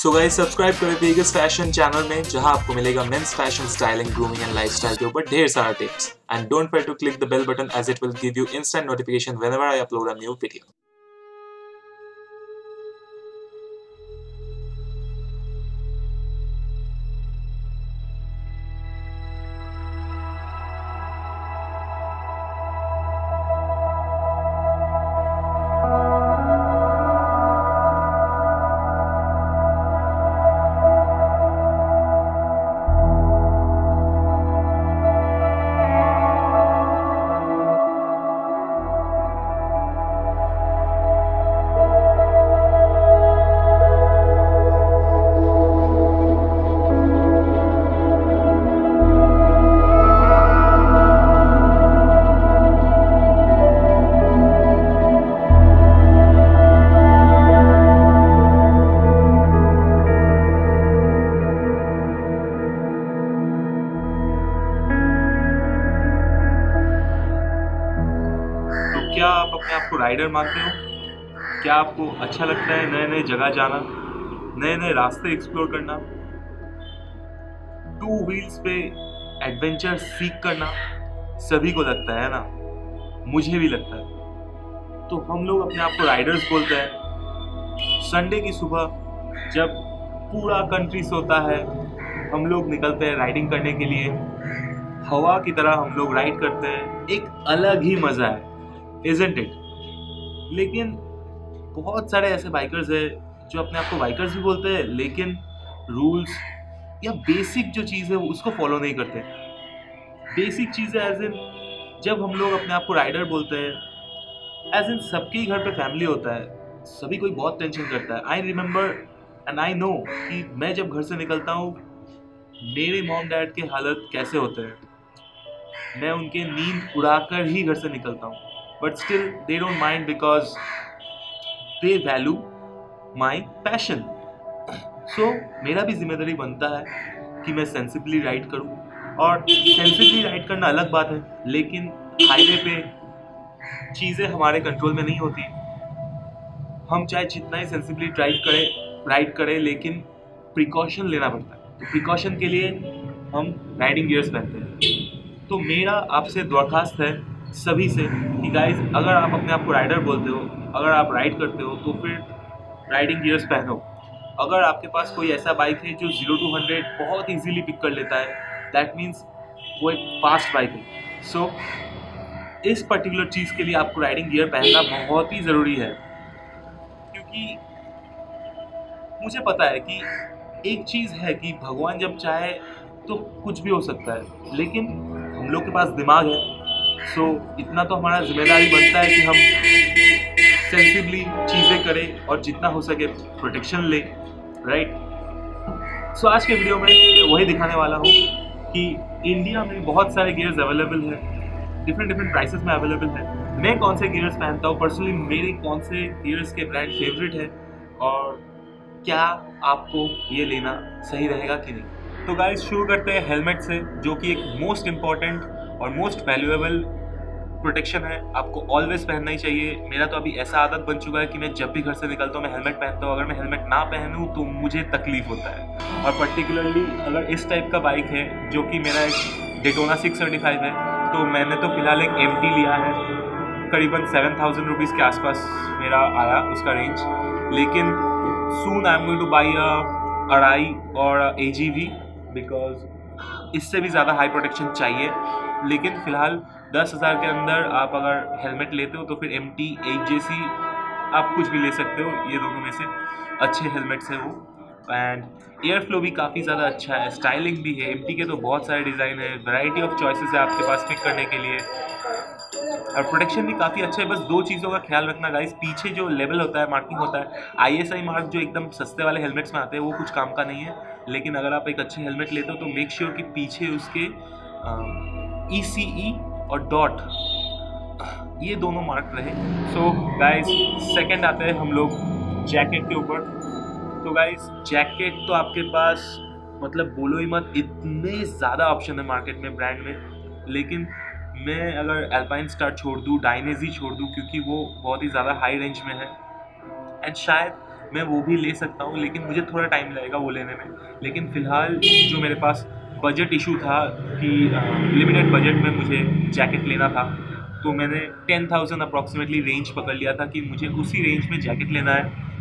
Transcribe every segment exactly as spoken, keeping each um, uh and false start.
सो guys subscribe करें Vegas fashion channel में, जहां आपको मिलेगा men's fashion, styling, grooming and lifestyle के ऊपर ढेर सारा tips. And don't forget to click the bell button as it will give you instant notification whenever I upload a new video. क्या आप अपने आप को राइडर मानते हो? क्या आपको अच्छा लगता है नए नए जगह जाना, नए नए रास्ते एक्सप्लोर करना, टू व्हील्स पे एडवेंचर सीख करना? सभी को लगता है ना, मुझे भी लगता है। तो हम लोग अपने आप को राइडर्स बोलते हैं। संडे की सुबह जब पूरा कंट्री सोता है, हम लोग निकलते हैं राइडिंग करने के लिए। हवा की तरह हम लोग राइड करते हैं, एक अलग ही मज़ा है, इज़न्ट इट? लेकिन बहुत सारे ऐसे बाइकर्स हैं जो अपने आप को बाइकर्स भी बोलते हैं, लेकिन रूल्स या बेसिक जो चीज़ है उसको फॉलो नहीं करते। बेसिक चीज़ें एज इन, जब हम लोग अपने आप को राइडर बोलते हैं, एज इन सबके ही घर पे फैमिली होता है, सभी कोई बहुत टेंशन करता है। I remember and I know कि मैं जब घर से निकलता हूँ, मेरे मॉम डैड के हालत कैसे होते हैं। मैं उनके नींद उड़ा कर ही घर से निकलता हूँ, but still they don't mind because they value my passion. So मेरा भी जिम्मेदारी बनता है कि मैं sensibly ride करूँ। और sensibly ride करना अलग बात है, लेकिन हाईवे पे चीज़ें हमारे कंट्रोल में नहीं होती। हम चाहे जितना ही sensibly drive करें राइड करें, लेकिन precaution लेना पड़ता है। तो precaution के लिए हम riding gears पहनते हैं। तो मेरा आपसे दरख्वास्त है सभी से कि गाइज, अगर आप अपने आप को राइडर बोलते हो, अगर आप राइड करते हो, तो फिर राइडिंग गियर्स पहनो। अगर आपके पास कोई ऐसा बाइक है जो ज़ीरो टू हंड्रेड बहुत इजीली पिक कर लेता है, दैट मीन्स वो एक फास्ट बाइक है। सो so, इस पर्टिकुलर चीज़ के लिए आपको राइडिंग गियर पहनना बहुत ही ज़रूरी है। क्योंकि मुझे पता है कि एक चीज़ है कि भगवान जब चाहे तो कुछ भी हो सकता है, लेकिन हम लोग के पास दिमाग है। सो so, इतना तो हमारा जिम्मेदारी बनता है कि हम सेंसिबली चीज़ें करें और जितना हो सके प्रोटेक्शन लें, राइट? सो so, आज के वीडियो में मैं वही दिखाने वाला हूँ कि इंडिया में बहुत सारे गियर्स अवेलेबल हैं, डिफरेंट डिफरेंट प्राइसेस में अवेलेबल हैं। मैं कौन से गियर्स पहनता हूँ, पर्सनली मेरे कौन से गियर्स के ब्रांड फेवरेट हैं, और क्या आपको ये लेना सही रहेगा कि नहीं। तो गाइस शुरू करते हैं हेलमेट से, जो कि एक मोस्ट इम्पॉर्टेंट और मोस्ट वैल्यूएबल प्रोटेक्शन है। आपको ऑलवेज पहनना ही चाहिए। मेरा तो अभी ऐसा आदत बन चुका है कि मैं जब भी घर से निकलता हूँ मैं हेलमेट पहनता हूँ। अगर मैं हेलमेट ना पहनूँ तो मुझे तकलीफ होता है। और पर्टिकुलरली अगर इस टाइप का बाइक है, जो कि मेरा एक डेटोना सिक्स सेवेंटी फाइव है, तो मैंने तो फिलहाल एक एम टी लिया है। करीबन सेवन थाउजेंड रुपीज़ के आसपास मेरा आया उसका रेंज। लेकिन soon I am going to buy a Arai और ए जी वी, बिकॉज इससे भी ज़्यादा हाई प्रोटेक्शन चाहिए। लेकिन फ़िलहाल दस हज़ार के अंदर आप अगर हेलमेट लेते हो तो फिर एम टी, ए जे सी, आप कुछ भी ले सकते हो। ये दोनों में से अच्छे हेलमेट्स हैं वो। एंड एयर फ्लो भी काफ़ी ज़्यादा अच्छा है, स्टाइलिंग भी है। एम टी के तो बहुत सारे डिज़ाइन है, वैरायटी ऑफ चॉइसेस है आपके पास पिक करने के लिए, और प्रोटेक्शन भी काफ़ी अच्छा है। बस दो चीज़ों का ख्याल रखना गाइस, पीछे जो लेवल होता है, मार्किंग होता है, आई एस आई मार्क जो एकदम सस्ते वाले हेलमेट्स में आते हैं, वो कुछ काम का नहीं है। लेकिन अगर आप एक अच्छे हेलमेट लेते हो तो मेक श्योर कि पीछे उसके ई सी ई और डॉट, ये दोनों मार्क रहे। सो गाइस सेकंड आते हैं हम लोग जैकेट के ऊपर। तो गाइस जैकेट तो आपके पास मतलब बोलो ही मत, इतने ज़्यादा ऑप्शन है मार्केट में, ब्रांड में। लेकिन मैं अगर अल्पाइनस्टार छोड़ दूँ, डायनेस ही छोड़ दूँ, क्योंकि वो बहुत ही ज़्यादा हाई रेंज में है। एंड शायद मैं वो भी ले सकता हूँ, लेकिन मुझे थोड़ा टाइम लगेगा वो लेने में। लेकिन फ़िलहाल जो मेरे पास बजट इशू था कि लिमिटेड बजट में मुझे जैकेट लेना था, तो मैंने टेन थाउजेंड अप्रॉक्सीमेटली रेंज पकड़ लिया था कि मुझे उसी रेंज में जैकेट लेना है।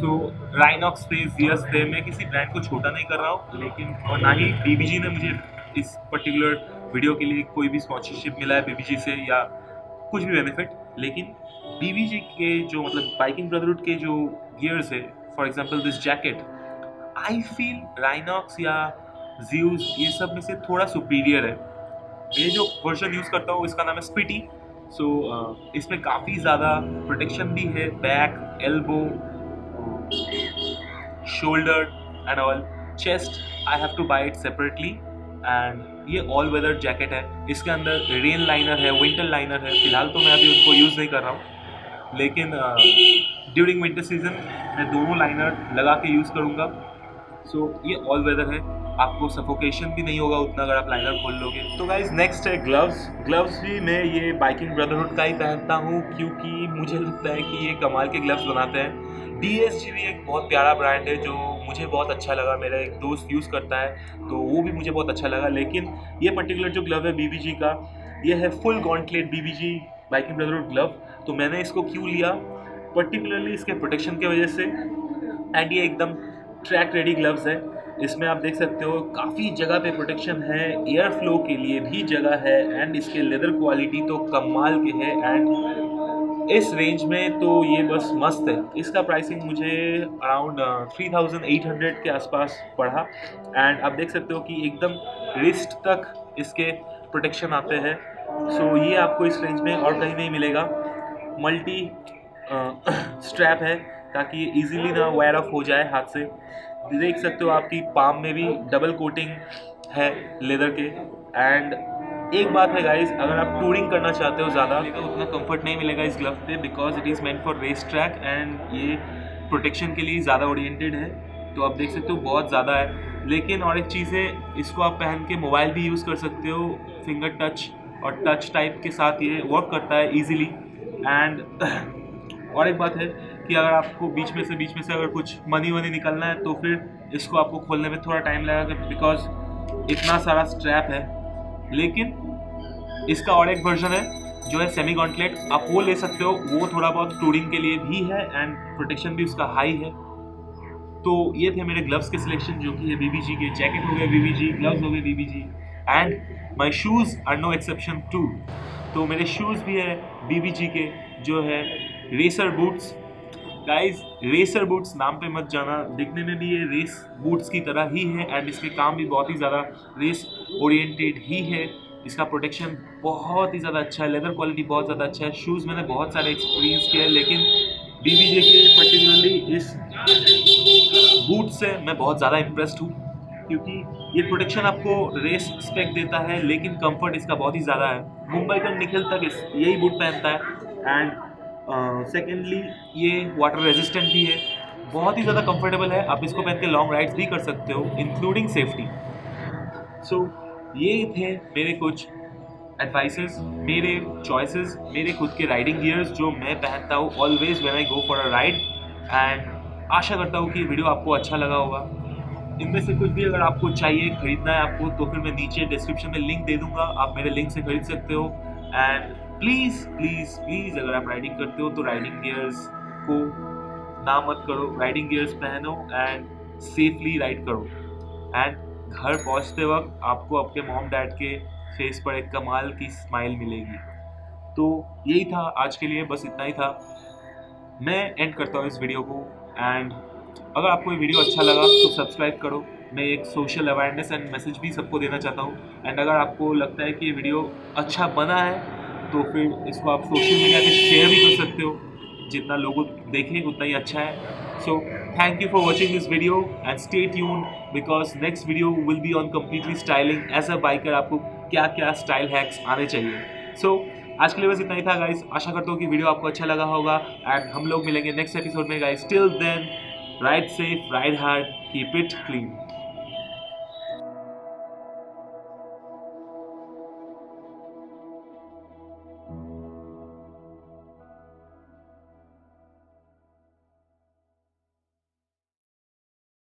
सो राइनॉक्स थे, ज़ियस थे, मैं किसी ब्रांड को छोटा नहीं कर रहा हूँ, लेकिन और ना ही बीबीजी ने मुझे इस पर्टिकुलर वीडियो के लिए कोई भी स्पॉन्सरशिप मिला है बीबीजी से या कुछ भी बेनिफिट। लेकिन बीबीजी के जो मतलब बाइकिंग ब्रदरहुड के जो गियर्स है, for example this jacket, I feel Rynox या ज़्यूस ये सब में से थोड़ा सुपीरियर है। मैं जो वर्जन यूज़ करता हूँ इसका नाम है स्पिटी। सो so, uh, इसमें काफ़ी ज़्यादा प्रोटेक्शन भी है back, elbow, shoulder and all. Chest I have to buy it separately. And ये ऑल वेदर जैकेट है, इसके अंदर रेन लाइनर है, विंटर लाइनर है। फ़िलहाल तो मैं अभी उनको यूज़ नहीं कर रहा हूँ, लेकिन ड्यूरिंग विंटर सीजन मैं दोनों लाइनर लगा के यूज़ करूँगा। सो so, ये ऑल वेदर है, आपको सफोकेशन भी नहीं होगा उतना अगर आप लाइनर खोल लोगे तो। गाइज नेक्स्ट है ग्लव्स। ग्लव्स भी मैं ये बाइकिंग ब्रदरहुड का ही पहनता हूँ, क्योंकि मुझे लगता है कि ये कमाल के ग्लव्स बनाते हैं। डी एस जी भी एक बहुत प्यारा ब्रांड है जो मुझे बहुत अच्छा लगा, मेरा एक दोस्त यूज़ करता है तो वो भी मुझे बहुत अच्छा लगा। लेकिन ये पर्टिकुलर जो ग्लव है बीबीजी का, ये है full gauntlet BBG biking brotherhood glove. तो मैंने इसको क्यों लिया, पर्टिकुलरली इसके प्रोटेक्शन की वजह से। एंड ये एकदम ट्रैक रेडी ग्लव्स है, इसमें आप देख सकते हो काफ़ी जगह पे प्रोटेक्शन है, एयर फ्लो के लिए भी जगह है, एंड इसके लेदर क्वालिटी तो कमाल के है। एंड इस रेंज में तो ये बस मस्त है। इसका प्राइसिंग मुझे around three thousand eight hundred के आसपास पड़ा। एंड आप देख सकते हो कि एकदम रिस्ट तक इसके प्रोटेक्शन आते हैं। सो so, ये आपको इस रेंज में और कहीं नहीं मिलेगा। मल्टी स्ट्रैप है ताकि ये ईजिली ना वायर ऑफ हो जाए हाथ से। देख सकते हो आपकी पाम में भी डबल कोटिंग है लेदर के। एंड एक बात है गाइज, अगर आप टूरिंग करना चाहते हो ज़्यादा, लेकिन उतना कंफर्ट नहीं मिलेगा इस ग्लव पे, because it is meant for race track and ये प्रोटेक्शन के लिए ज़्यादा ओरिएंटेड है। तो आप देख सकते हो बहुत ज़्यादा है। लेकिन और एक चीज़ है, इसको आप पहन के मोबाइल भी यूज़ कर सकते हो, फिंगर टच और टच टाइप के साथ ये वर्क करता है ईजिली। एंड और एक बात है कि अगर आपको बीच में से बीच में से अगर कुछ मनी वनी निकलना है तो फिर इसको आपको खोलने में थोड़ा टाइम लगेगा, बिकॉज इतना सारा स्ट्रैप है। लेकिन इसका और एक वर्जन है जो है सेमी गॉन्टलेट, आप वो ले सकते हो, वो थोड़ा बहुत टूरिंग के लिए भी है एंड प्रोटेक्शन भी उसका हाई है। तो ये थे मेरे ग्लव्स के सिलेक्शन, जो कि है बीबीजी के। जैकेट हो गए बीबीजी, ग्लव्स हो गए BBG, and my shoes are no exception too. तो मेरे शूज़ भी है बीबीजी के, जो है racer boots. Guys racer boots नाम पे मत जाना, दिखने में भी ये रेस बूट्स की तरह ही है एंड इसके काम भी बहुत ही ज़्यादा रेस ओरिएंटेड ही है। इसका प्रोटेक्शन बहुत ही ज़्यादा अच्छा है, लेदर क्वालिटी बहुत ज़्यादा अच्छा है। शूज़ मैंने बहुत सारे एक्सपीरियंस किए हैं, लेकिन बीबीजे के पर्टिकुलरली इस बूट से मैं बहुत ज़्यादा इम्प्रेस्ड हूँ, क्योंकि ये प्रोटेक्शन आपको रेस स्पेक देता है, लेकिन कंफर्ट इसका बहुत ही ज़्यादा है। मुंबई का निखिल तक इस यही बूट पहनता है। एंड सेकेंडली uh, ये वाटर रेजिस्टेंट भी है, बहुत ही ज़्यादा कंफर्टेबल है। आप इसको पहन के लॉन्ग राइड्स भी कर सकते हो, इंक्लूडिंग सेफ्टी। सो ये थे मेरे कुछ एडवाइसेस, मेरे चॉइसेस, मेरे खुद के राइडिंग गियर्स जो मैं पहनता हूँ always when I go for a ride. And आशा करता हूँ कि वीडियो आपको अच्छा लगा होगा। इनमें से कुछ भी अगर आपको चाहिए, ख़रीदना है आपको, तो फिर मैं नीचे डिस्क्रिप्शन में लिंक दे दूँगा, आप मेरे लिंक से ख़रीद सकते हो। एंड प्लीज़ प्लीज़ प्लीज़ अगर आप राइडिंग करते हो तो राइडिंग गियर्स को ना मत करो, राइडिंग गियर्स पहनो एंड सेफली राइड करो। एंड घर पहुंचते वक्त आपको आपके मॉम डैड के फेस पर एक कमाल की स्माइल मिलेगी। तो यही था आज के लिए, बस इतना ही था। मैं एंड करता हूँ इस वीडियो को। एंड अगर आपको ये वीडियो अच्छा लगा तो सब्सक्राइब करो, मैं एक सोशल अवेयरनेस एंड मैसेज भी सबको देना चाहता हूँ। एंड अगर आपको लगता है कि ये वीडियो अच्छा बना है तो फिर इसको आप सोशल मीडिया पे शेयर भी कर सकते हो, जितना लोगों देखें उतना ही अच्छा है। So thank you for watching this video and stay tuned, because next video will be on completely styling as a biker, आपको क्या क्या स्टाइल हैक्स आने चाहिए। सो so, आज के लिए बस इतना ही था गाइज। आशा करता हूँ कि वीडियो आपको अच्छा लगा होगा एंड हम लोग मिलेंगे नेक्स्ट एपिसोड में guys. Till then, ride safe, ride hard, keep it clean.